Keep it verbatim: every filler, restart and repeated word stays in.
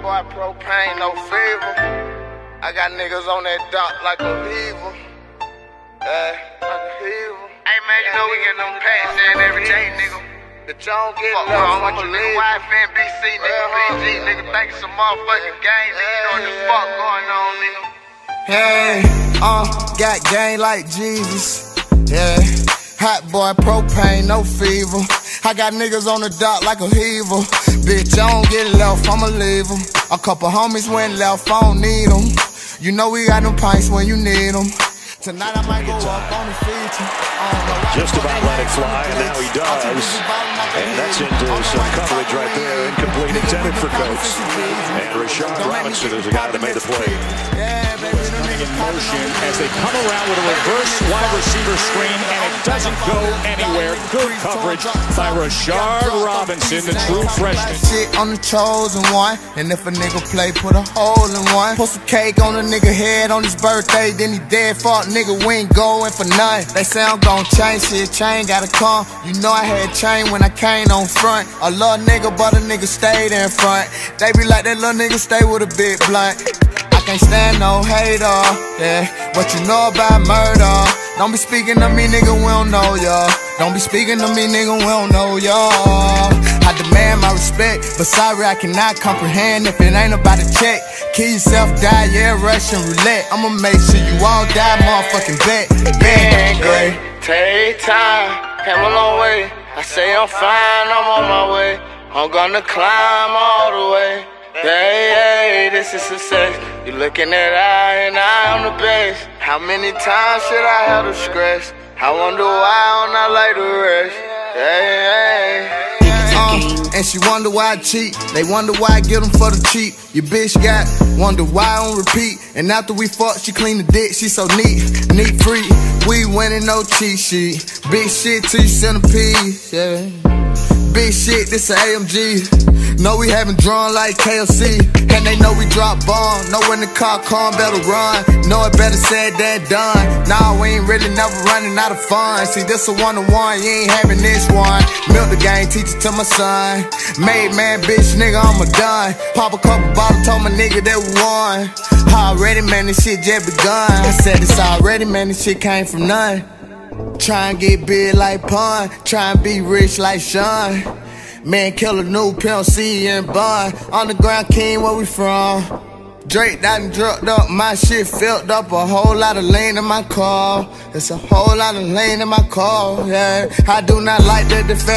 boy, propane, no fever. I got niggas on that dock like a lever. Hey, like a lever. Hey, man, you know we get them pants in every day, nigga. That y'all don't get love, I want you nigga wife in B C, nigga B G, nigga think it's a motherfucking game, nigga. You know what the fuck going on, nigga. Hey, uh, got game like Jesus. Yeah, hot boy, propane, no fever. I got niggas on the dock like a heaver. Bitch, I don't get left, I'ma leave them. A couple homies went left, I don't need them. You know we got them pints when you need them. Tonight I might go up on the feature. Just about let it fly, and now he does. And that's into some coverage right there. Incomplete intended for Coates. And Rashard Robinson is the guy that made the play. In motion as they come around with a reverse wide receiver screen, and it doesn't go anywhere. Good coverage by Rashard Robinson, the true freshman. Shit on the chosen one, and if a nigga play, put a hole in one. Post a cake on a nigga head on his birthday, then he dead. Fuck nigga, we ain't going for none. They say I'm gon' change shit, chain gotta come. You know I had chain when I came on front. A little nigga, but a nigga stayed in front. They be like that little nigga stay with a big blunt. Can't stand no hater, yeah. What you know about murder? Don't be speaking to me, nigga, we don't know y'all. Don't be speaking to me, nigga, we don't know y'all. I demand my respect, but sorry I cannot comprehend if it ain't about a check. Kill yourself, die, yeah, Russian roulette. I'ma make sure you all die, motherfucking bet. Been great, take time, came a long way. I say I'm fine, I'm on my way. I'm gonna climb all the way. Hey, hey, this is success. You looking at I and I am the best. How many times should I have to scratch? I wonder why I'm not like the rest. Hey, hey. And she wonder why I cheat. They wonder why I get them for the cheap. Your bitch got wonder why I don't repeat. And after we fuck, she clean the dick. She so neat, neat free. We winning no cheat sheet. Big shit to your centerpiece, yeah. Big shit, this a A M G. No, we haven't drawn like K L C. And they know we drop bomb. Know when the car come, better run. Know it better said than done. Nah, we ain't really never running out of fun. See, this a one-to-one, you ain't having this one. Milk the game, teach it to my son. Made man, bitch, nigga, I'm a done. Pop a couple bottles, told my nigga that we won. Already, man, this shit just begun. I said it's already, man, this shit came from none. Try and get big like Pun, try and be rich like Sean. Man, kill a new pimp, C and Bun. Underground king, where we from? Drake done drugged up, my shit filled up. A whole lot of lean in my car. It's a whole lot of lean in my car, yeah. I do not like that defense.